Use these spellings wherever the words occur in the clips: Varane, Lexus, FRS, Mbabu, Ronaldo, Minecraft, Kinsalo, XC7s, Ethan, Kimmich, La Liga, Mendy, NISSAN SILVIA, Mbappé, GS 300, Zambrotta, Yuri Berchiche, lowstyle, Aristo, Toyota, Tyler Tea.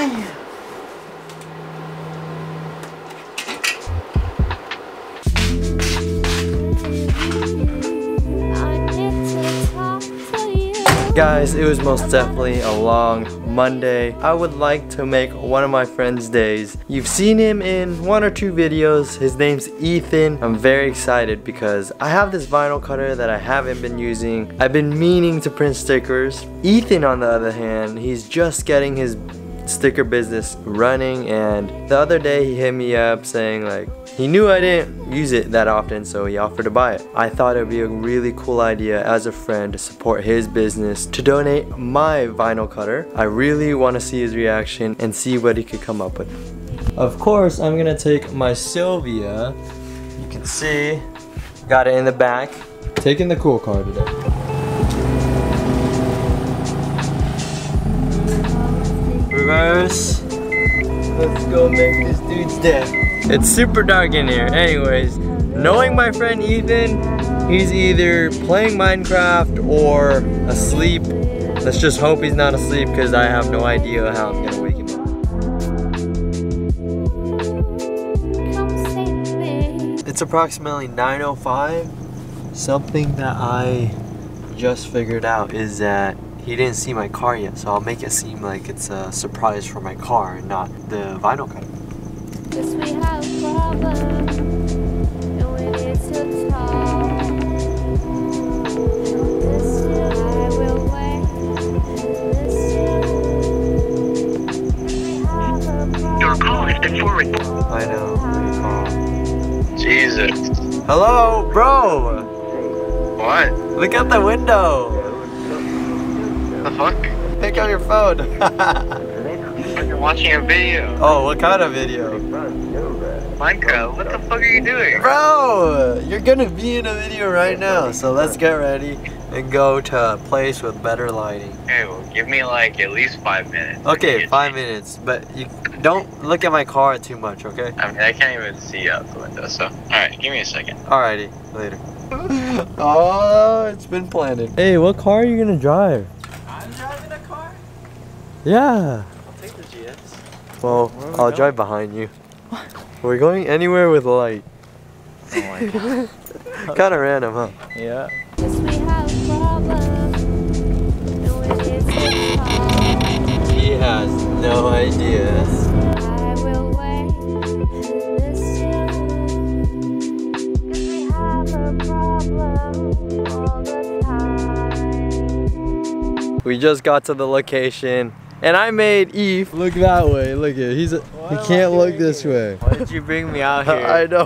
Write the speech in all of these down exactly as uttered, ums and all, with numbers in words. Man. Guys, it was most definitely a long Monday. I would like to make one of my friend's days. You've seen him in one or two videos. His name's Ethan. I'm very excited because I have this vinyl cutter that I haven't been using. I've been meaning to print stickers. Ethan, on the other hand, he's just getting his sticker business running, and the other day he hit me up saying like he knew I didn't use it that often, so he offered to buy it. I thought it would be a really cool idea as a friend to support his business, to donate my vinyl cutter. I really want to see his reaction and see what he could come up with. Of course, I'm gonna take my Silvia. You can see, got it in the back. Taking the cool car today. Reverse. Let's go make this dude's day. It's super dark in here. Anyways, knowing my friend Ethan, he's either playing Minecraft or asleep. Let's just hope he's not asleep because I have no idea how I'm gonna wake him up. It's approximately nine oh five. Something that I just figured out is that he didn't see my car yet, so I'll make it seem like it's a surprise for my car and not the vinyl cutter. Yes, we have problems, and we need to talk. And this year I will wait, and this year, if we have a problem. Your call has been forwarded. I know, oh. Jesus. Hello, bro! What? Look out the window! The fuck? Pick up your phone. You're watching a video. Oh, what kind of video? Minecraft. What the fuck are you doing? Bro, you're gonna be in a video right now, so let's get ready and go to a place with better lighting. Hey, well, give me like at least five minutes. Okay, five me. minutes, but you don't look at my car too much, okay? I mean, I can't even see out the window, so. Alright, give me a second. Alrighty, later. Oh, it's been planted. Hey, what car are you gonna drive? Yeah. I'll take the G S. Well, I'll going? drive behind you. What? We're going anywhere with light. Oh my god. Kinda random, huh? Yeah. He has no idea. We just got to the location. And I made Eve look that way. Look at he's a, he can't look this way. Why did you bring me out here? I know.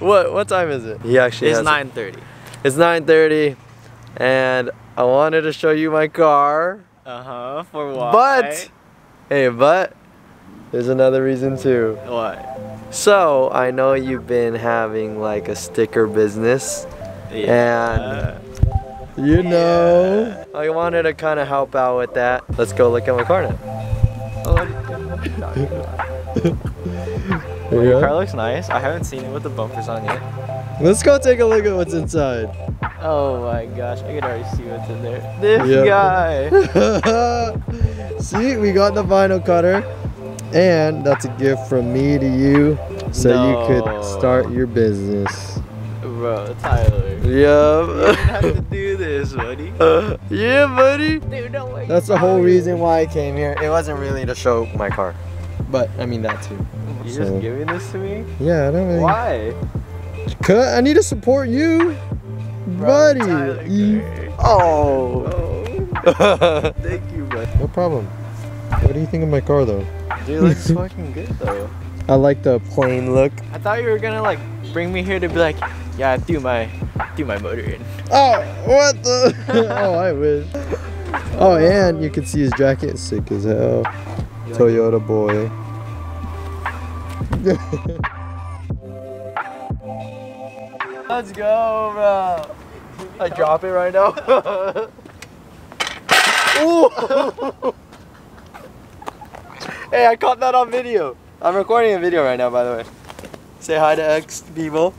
What what time is it? He actually it's nine thirty. It's nine thirty, and I wanted to show you my car. Uh huh. For what? But hey, but there's another reason too. What? So I know you've been having like a sticker business, yeah. and. You know, yeah. I wanted to kind of help out with that. Let's go look at my car now. Well, your car looks nice. I haven't seen it with the bumpers on yet. Let's go take a look at what's inside. Oh my gosh, I can already see what's in there. This yep. guy. See, we got the vinyl cutter, and that's a gift from me to you, so no. you could start your business. Bro, Tyler. Yeah. You didn't have to do this, buddy. Uh, yeah, buddy. Dude, no way. That's the whole reason why I came here. It wasn't really to show my car, but I mean that too. You so. just giving this to me? Yeah, I don't really. Why? Cause I need to support you, Bro, buddy. Tyler, you... Oh. oh. Thank you, bud. No problem. What do you think of my car, though? Dude, it looks fucking good, though. I like the plain look. I thought you were gonna like bring me here to be like. Yeah, I threw my, threw my motor in. Oh, what the? Oh, I wish. Oh, and you can see his jacket. Sick as hell. You Toyota like boy. Let's go, bro. I drop it right now. Ooh. Hey, I caught that on video. I'm recording a video right now, by the way. Say hi to X people.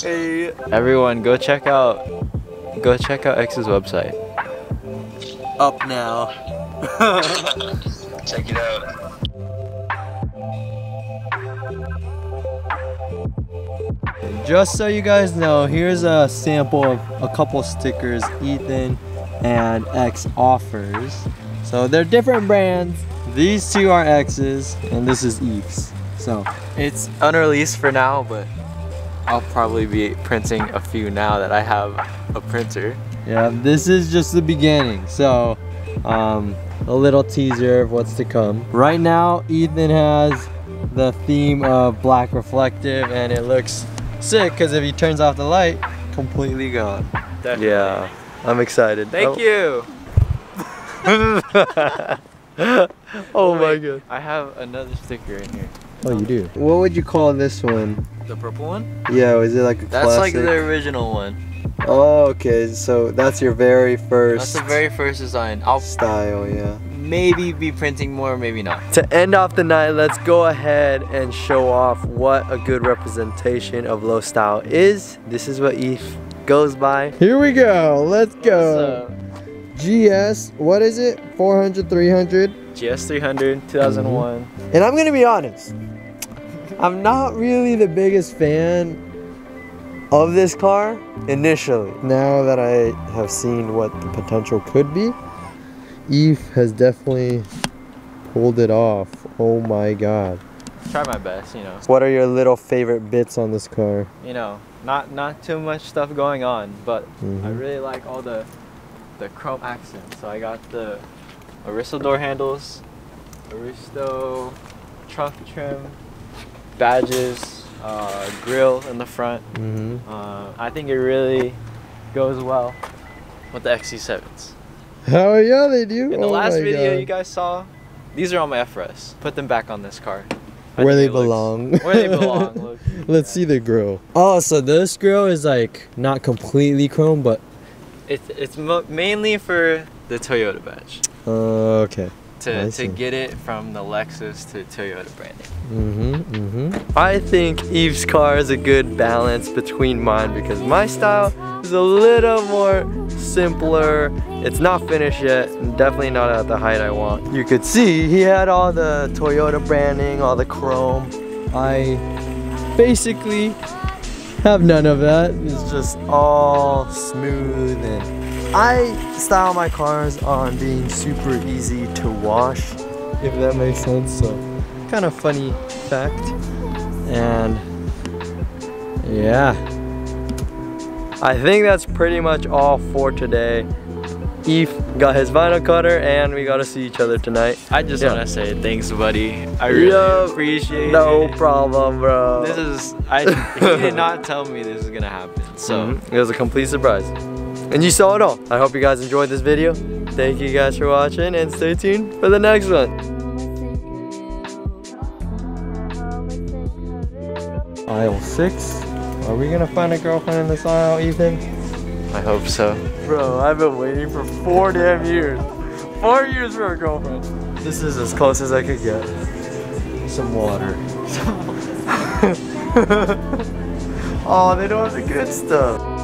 Hey. Everyone, go check out, go check out X's website. Up now. Check it out. Just so you guys know, here's a sample of a couple stickers Ethan and X offers. So they're different brands. These two are X's and this is Eve's. So it's unreleased for now, but I'll probably be printing a few now that I have a printer. Yeah, this is just the beginning. So um, a little teaser of what's to come. Right now, Ethan has the theme of black reflective and it looks sick because if he turns off the light, completely gone. Definitely. Yeah, I'm excited. Thank oh. you. oh, oh my wait. god. I have another sticker in here. Oh, you do? What would you call this one? The purple one? Yeah, is it like a that's classic? Like the original one. Oh, okay, so that's your very first. That's the very first design. I'll style, yeah. Maybe be printing more, maybe not. To end off the night, let's go ahead and show off what a good representation of low style is. This is what Eve goes by. Here we go, let's go. G S, what is it? four hundred, three hundred? G S three hundred, two thousand one. Mm-hmm. And I'm gonna be honest, I'm not really the biggest fan of this car initially. Now that I have seen what the potential could be, Eve has definitely pulled it off. Oh my god. Try my best, you know. What are your little favorite bits on this car? You know, not not too much stuff going on, but mm-hmm. I really like all the the chrome accents. So I got the Aristo door handles, Aristo trunk trim, badges, Uh, grill in the front. Mm-hmm. uh, I think it really goes well with the X C sevens. Hell yeah, they do. In the oh last video God. you guys saw, these are on my F R S. Put them back on this car. I Where they belong. Looks, where they belong. Look. Let's see the grill. Oh, so this grill is like not completely chrome, but it's, it's mo mainly for the Toyota badge. Uh, okay. To, to get it from the Lexus to Toyota branding. Mm-hmm, mm-hmm. I think Eve's car is a good balance between mine because my style is a little more simpler. It's not finished yet, and definitely not at the height I want. You could see he had all the Toyota branding, all the chrome. I basically have none of that. It's just all smooth and I style my cars on being super easy to wash, if that makes sense. So, kind of funny fact. And yeah, I think that's pretty much all for today. Eve got his vinyl cutter and we got to see each other tonight. I just yeah. want to say thanks, buddy. I really Yo, appreciate no it. No problem, bro. This is, I, he did not tell me this was going to happen. So, mm-hmm. it was a complete surprise. And you saw it all. I hope you guys enjoyed this video. Thank you guys for watching and stay tuned for the next one. Aisle six. Are we gonna find a girlfriend in this aisle, Ethan? I hope so. Bro, I've been waiting for four damn years. Four years for a girlfriend. This is as close as I could get. Some water. Oh, they don't have the good stuff.